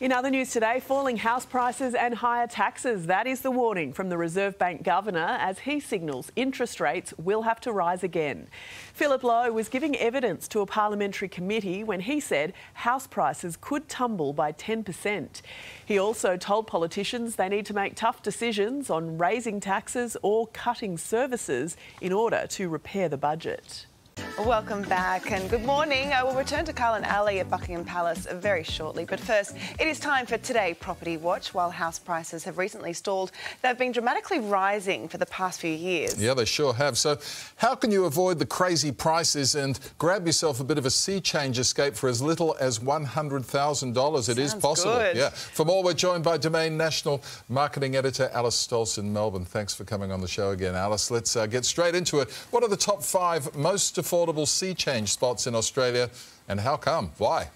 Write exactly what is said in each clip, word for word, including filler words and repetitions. In other news today, falling house prices and higher taxes. That is the warning from the Reserve Bank Governor as he signals interest rates will have to rise again. Philip Lowe was giving evidence to a parliamentary committee when he said house prices could tumble by ten percent. He also told politicians they need to make tough decisions on raising taxes or cutting services in order to repair the budget. Welcome back and good morning. I will return to Carl and Ali at Buckingham Palace very shortly. But first, it is time for Today Property Watch. While house prices have recently stalled, they've been dramatically rising for the past few years. Yeah, they sure have. So how can you avoid the crazy prices and grab yourself a bit of a sea change escape for as little as one hundred thousand dollars? It is possible. Good. Yeah. For more, we're joined by Domain National Marketing Editor Alice Stolz in Melbourne. Thanks for coming on the show again, Alice. Let's uh, get straight into it. What are the top five most affordable sea change spots in Australia, and how come? Why?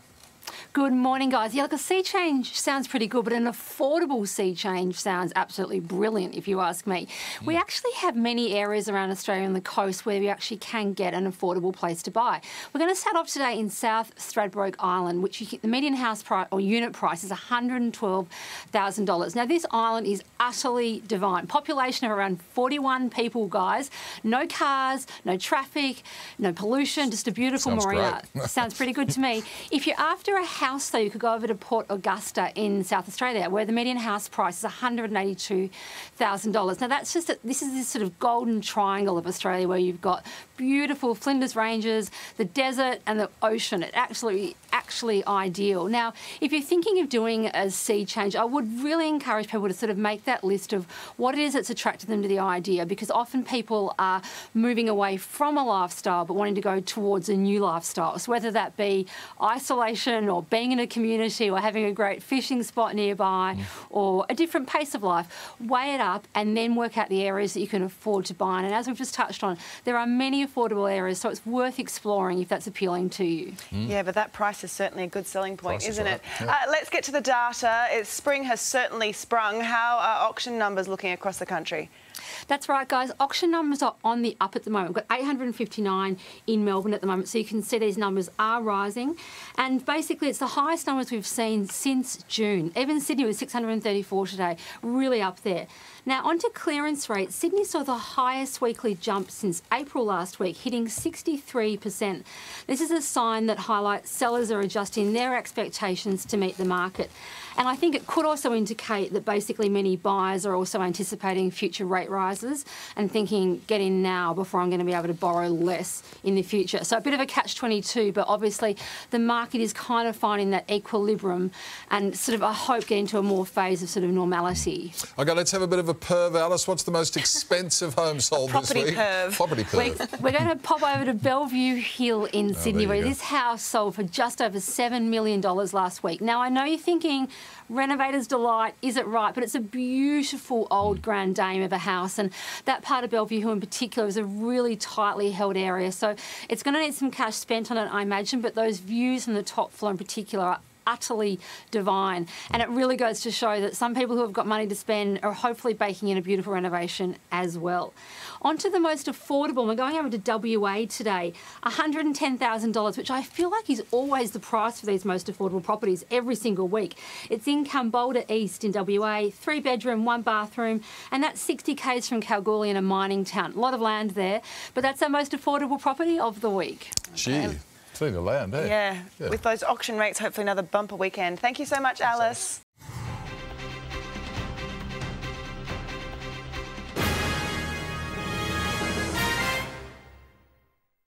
Good morning, guys. Yeah, look, a sea change sounds pretty good, but an affordable sea change sounds absolutely brilliant, if you ask me. Mm. We actually have many areas around Australia and the coast where we actually can get an affordable place to buy. We're going to start off today in South Stradbroke Island, which you, the median house price or unit price is one hundred twelve thousand dollars. Now, this island is utterly divine. Population of around forty-one people, guys. No cars, no traffic, no pollution, just a beautiful marina. Sounds pretty good to me. If you're after a house, though, you could go over to Port Augusta in South Australia, where the median house price is one hundred eighty-two thousand dollars. Now, that's just a, this is this sort of golden triangle of Australia, where you've got beautiful Flinders Ranges, the desert, and the ocean. It's absolutely, actually ideal. Now, if you're thinking of doing a sea change, I would really encourage people to sort of make that list of what it is that's attracted them to the idea, because often people are moving away from a lifestyle but wanting to go towards a new lifestyle. So whether that be isolation or being in a community or having a great fishing spot nearby mm. or a different pace of life, weigh it up and then work out the areas that you can afford to buy. And as we've just touched on, there are many affordable areas, so it's worth exploring if that's appealing to you. Mm. Yeah, but that price is certainly a good selling point, price isn't is right. it? Yeah. Uh, let's get to the data. It's, spring has certainly sprung. How are auction numbers looking across the country? That's right, guys. Auction numbers are on the up at the moment. We've got eight hundred fifty-nine in Melbourne at the moment, so you can see these numbers are rising. And basically, it's the highest numbers we've seen since June. Even Sydney was six hundred thirty-four today, really up there. Now, onto clearance rates. Sydney saw the highest weekly jump since April last week, hitting sixty-three percent. This is a sign that highlights sellers are adjusting their expectations to meet the market. And I think it could also indicate that basically many buyers are also anticipating future rate rises and thinking, get in now before I'm going to be able to borrow less in the future. So a bit of a catch twenty-two, but obviously the market is kind of finding that equilibrium and sort of, I hope, getting to a more phase of sort of normality. OK, let's have a bit of a perv, Alice. What's the most expensive home sold this week? Perv. Property perv. We're, we're going to pop over to Bellevue Hill in oh, Sydney, where go. this house sold for just over seven million dollars last week. Now, I know you're thinking, renovators delight, is it right? But it's a beautiful old Grand Dame of a house, and that part of Bellevue Hill in particular is a really tightly held area, so it's going to need some cash spent on it, I imagine, but those views from the top floor in particular are utterly divine, and it really goes to show that some people who have got money to spend are hopefully baking in a beautiful renovation as well. On to the most affordable. We're going over to W A today, one hundred ten thousand dollars, which I feel like is always the price for these most affordable properties every single week. It's in Kambolda East in W A, three bedroom, one bathroom, and that's sixty k's from Kalgoorlie in a mining town. A lot of land there, but that's our most affordable property of the week. Gee. Land, eh? yeah. yeah, with those auction rates, hopefully another bumper weekend. Thank you so much, Alice.